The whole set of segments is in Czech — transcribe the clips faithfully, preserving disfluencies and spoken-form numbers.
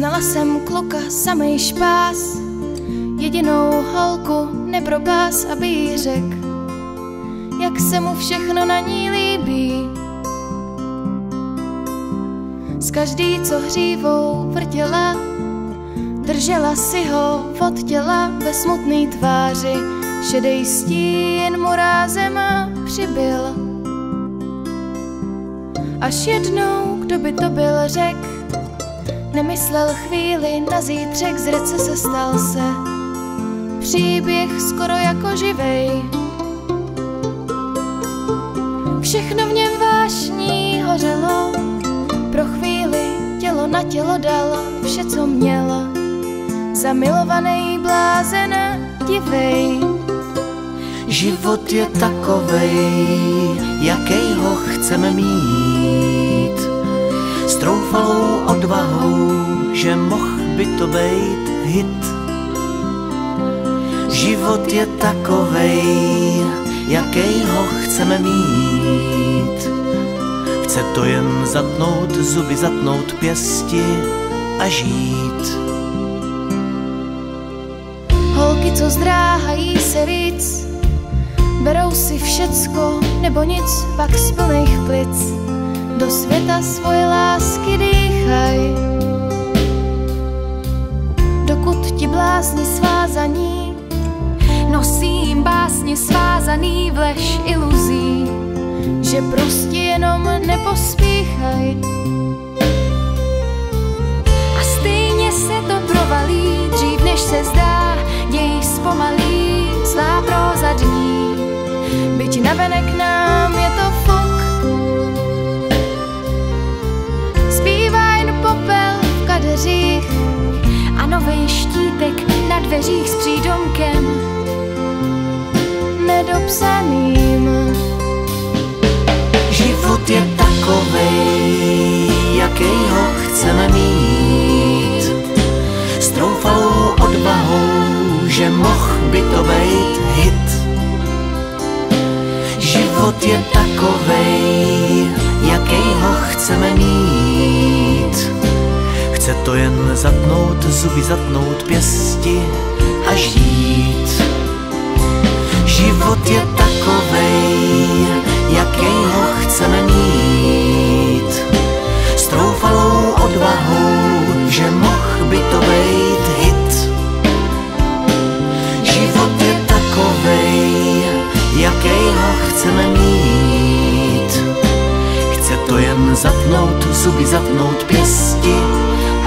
Znala jsem kluka, samej špás, jedinou holku nepropás, aby jí řek, jak se mu všechno na ní líbí. S každý, co hřívou vrtěla, držela si ho od těla ve smutný tváři, šedej stín mu rázem a přibyl. Až jednou, kdo by to byl, řek, nemyslel chvíli na zítřek, z řece se stal se příběh skoro jako živej. Všechno v něm vášní hořelo, pro chvíli tělo na tělo dalo vše, co mělo. Zamilovaný blázen a divej. Život je takovej, jakej ho chceme mít, s troufalou odvahou, že mohl by to bejt hit. Život je takovej, jakej ho chceme mít, chce to jen zatnout zuby, zatnout pěsti a žít. Holky, co zdráhají se víc, berou si všecko nebo nic, pak z plných plic do světa svoje lásky dýchaj. Dokud ti blázni svázaní nosí jim básně svázaný vleš iluzí, že prostě jenom nepospíchaj. A stejně se to provalí, dřív než se zdá, děj zpomalí svá próza dní. Byť navenek nám je to fuk, zpívá jen popel v kadeřích a novej štítek na dveřích s přídomkem nedopsaným. Život je takovej, jakej ho chceme mít, s troufalou odvahou, že mohl by to bejt hit. Život je takovej, jakej ho chceme mít, chce to jen zatnout zuby, zatnout pěsti a žít. Život je takovej, jakej ho chceme mít, s troufalou odvahou, že mohl by to bejt hit. Život je takovej, jakej ho chceme mít, chce to jen zatnout zuby, zatnout pěsti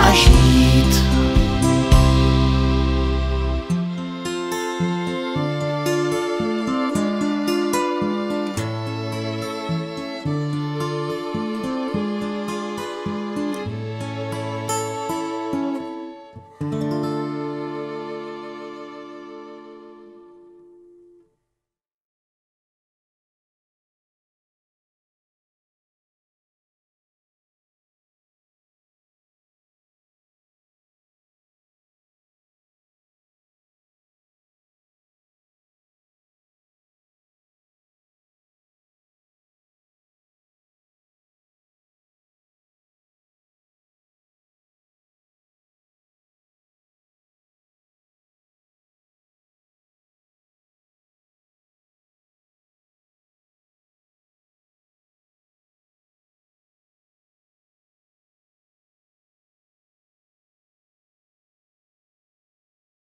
a žít.